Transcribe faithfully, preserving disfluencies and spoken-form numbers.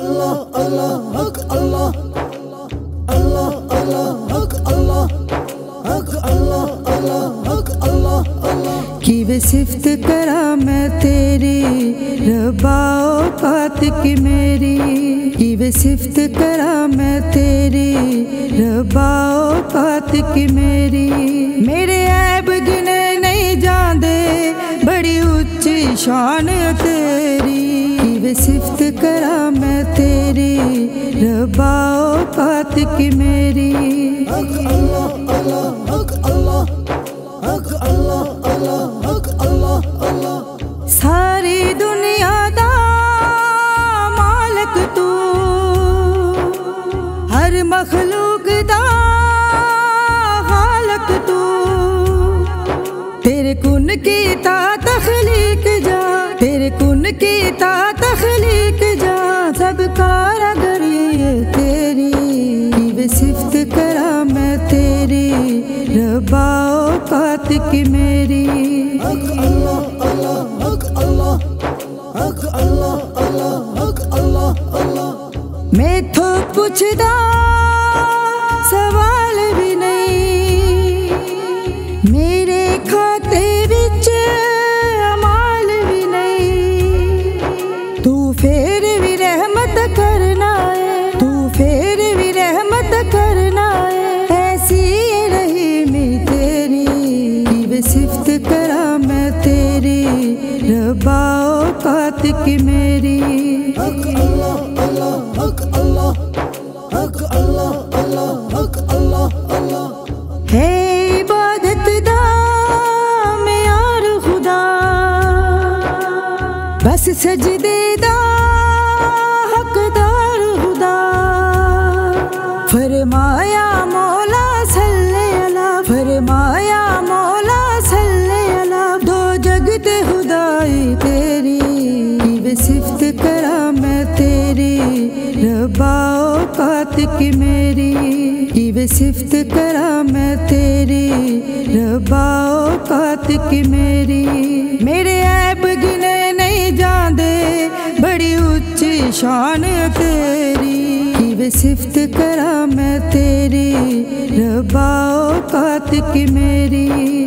अल्लाह अल्लाह हक अल्लाह अल्लाह अल्लाह हक अल्लाह हक अल्लाह अल्लाह हक अल्लाह अल्लाह कीवे सिफ्त करा मैं तेरी रब्बा औकात की मेरी कीवे सिफ्त करा मैं तेरी रब्बा औकात की मेरी मेरे ऐब गिने नहीं जांदे बड़ी उच्ची शान तेरी कीवे सिफ्त करा मैं तेरी रब्बा औकात की मेरी हक अल्लाह अल्लाह हक अल्लाह हक अल्लाह अल्लाह हक अल्लाह अल्लाह सारी दुनिया दा मालिक तू हर मखलूक दा खालक तू तेरे कुन की ता तखलीक जा तेरे कुन की ता तखलीक जा सब कारीगरी है तेरी कीवे सिफ्त करा मैं तेरी रब्बा औकात की मेरी हक अल्लाह अल्लाह हक अल्लाह हक अल्लाह अल्लाह हक अल्लाह अल्लाह मैथों पूछदा सवाल भी नहीं मेरे खाते विच अमाल भी नहीं तू फेर भी रहमत करना है तू फेर भी रहमत करना है ऐसी रहीमी तेरी कीवे सिफ्त करा मैं तेरी रब्बा औकात की मेरी हक अल्लाह अल्लाह हक अल्लाह हक अल्लाह अल्लाह हक अल्लाह अल्लाह है इबादत दा मेयार खुदा बस सजदे दा हकदार खुदा फरमाया मौला सल्ले अला फरमाया मौला सल्ले अला दो जगत खुदाई तेरी कीवे सिफ्त करा मैं तेरी रब्बा औकात की मेरी कीवे सिफ्त करा मैं तेरी रब्बा औकात की मेरी मेरे ऐब गिने नहीं जांदे बड़ी उच्ची शान तेरी कीवे सिफ्त करा मैं तेरी रब्बा औकात की मेरी।